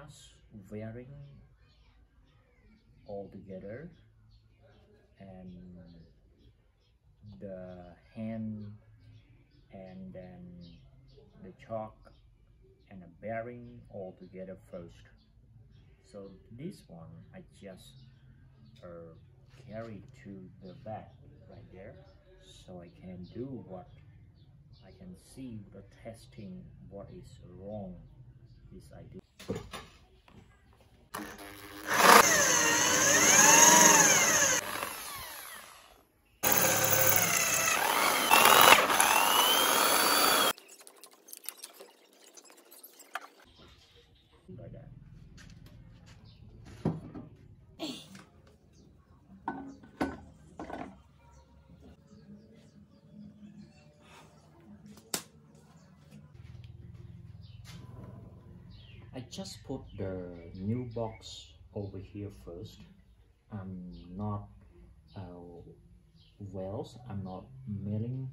just wearing all together, and the hand and then the chalk and the bearing all together first. So this one I just carry to the back right there, so I can do what I can see the testing what is wrong this idea. Like that. I just put the new box over here first. I'm not I'm not mailing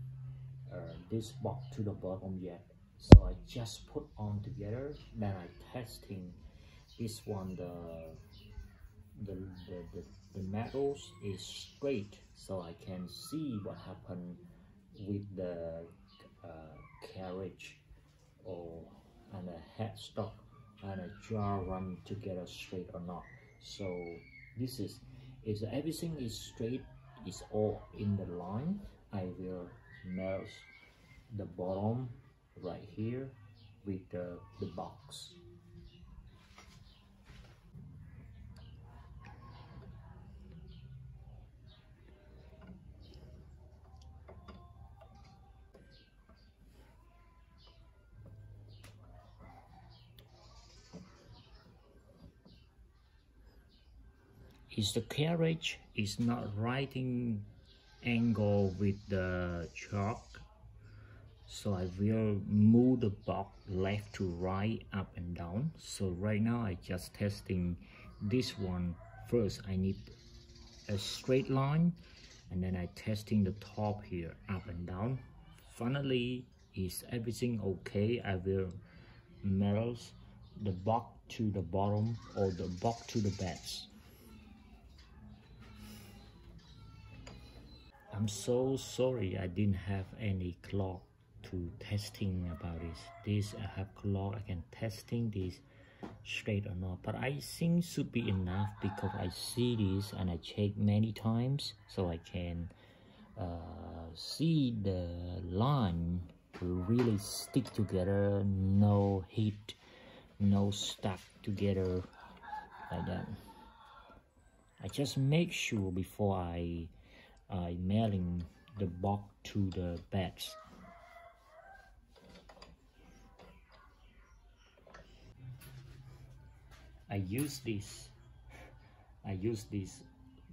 this box to the bottom yet. So I just put on together, then I testing this one, the metals is straight, so I can see what happened with the carriage or and the headstock and a jar run together straight or not. So this is, if everything is straight, is all in the line, I will melt the bottom right here with the box. If the carriage is not right angle with the chalk, so I will move the box left to right, up and down. So right now I just testing this one first. I need a straight line, and then I testing the top here, up and down. Finally, is everything okay? I will melt the box to the bottom or the box to the base. I'm so sorry I didn't have any clock to testing about this. I have clock, I can testing this straight or not, but I think should be enough because I see this and I check many times, so I can see the line really stick together, no heat, no stuck together like that. I just make sure before I mailing the box to the beds. I use this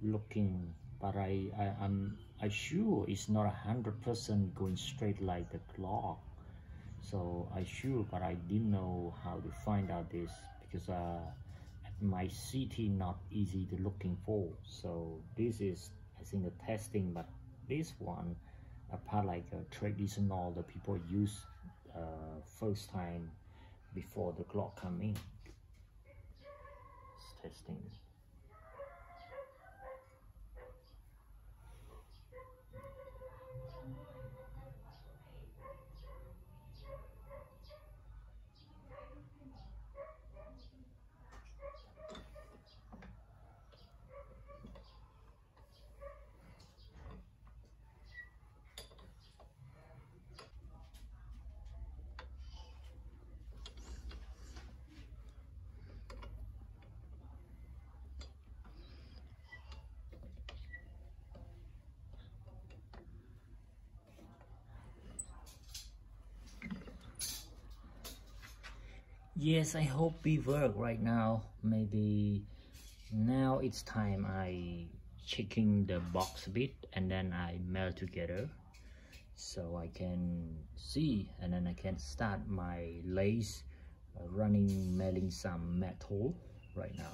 looking, but I'm sure it's not 100% going straight like the clock. So I sure, but I didn't know how to find out this because at my city not easy to looking for. So this is, I think, the testing, but this one apart like a traditional the people use first time before the clock come in. Testing. Yes, I hope we work right now. Maybe now it's time I checking the box a bit, and then I melt together, so I can see, and then I can start my lace running, melting some metal right now.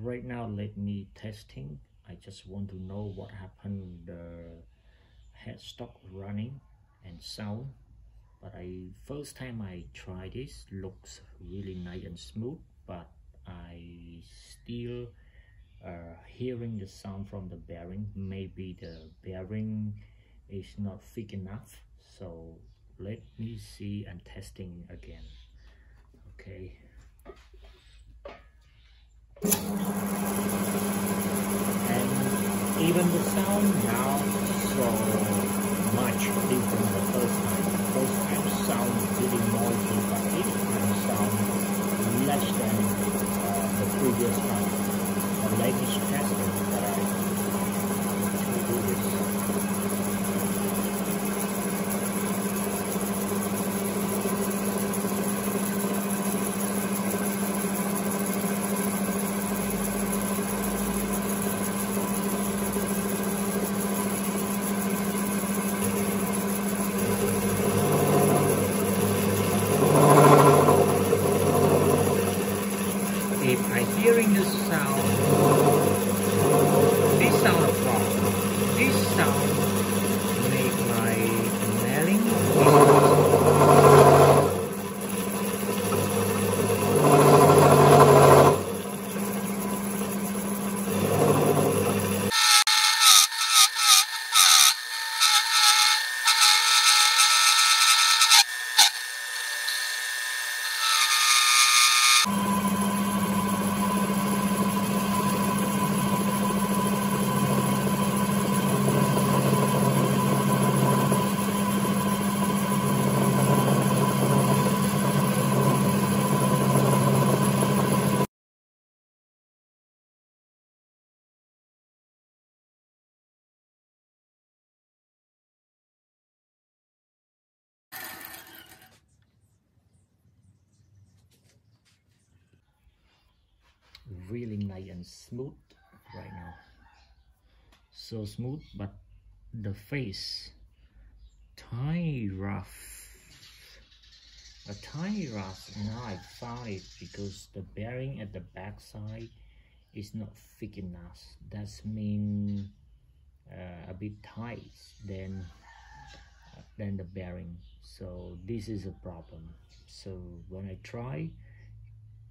right now let me testing. I just want to know what happened, the headstock running and sound. But I first time I tried this, looks really nice and smooth, but I still hearing the sound from the bearing. Maybe the bearing is not thick enough, so let me see and testing again. Okay. And even the sound now so much different the first time. The first time sound really noisy, but this time sound less than the previous time. The latest testing that I should do this. Really nice and smooth right now, so smooth, but the face tiny rough, a tiny rough. Now I found it because the bearing at the back side is not thick enough. That means a bit tight than the bearing, so this is a problem. So when I try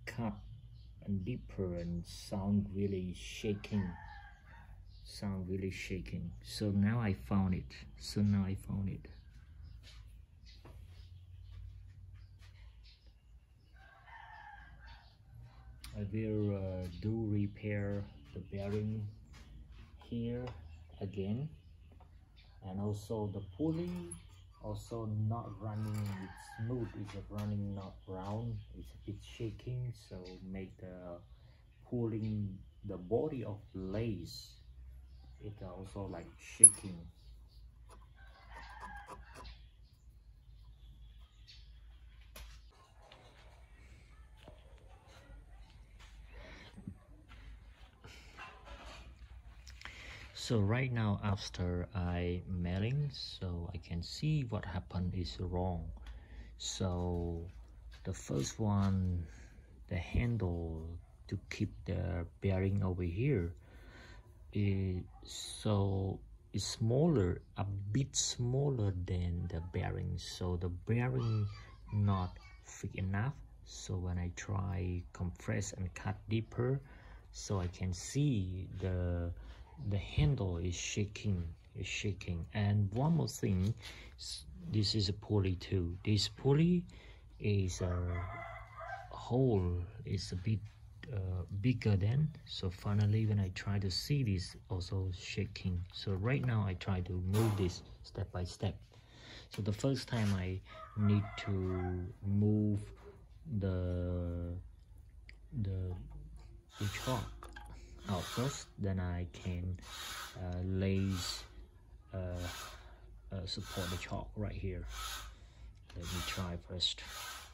cut and deeper, and sound really shaking. So now I found it. I will do repair the bearing here again, and also the pulley also not running smooth. It's running not round, it's a bit shaking, so make the pulling the body of lace, it also like shaking. So right now after I mailing, so I can see what happened is wrong. So the first one, the handle to keep the bearing over here, so it's smaller, a bit smaller than the bearing. So the bearing not thick enough. So when I try compress and cut deeper, so I can see the handle is shaking. And one more thing, this is a pulley too. This pulley is a hole, it's a bit bigger than. So finally when I try to see this, also shaking. So right now I try to move this step by step. So the first time I need to move the chalk out first, then I can lace support the chalk right here. Let me try first.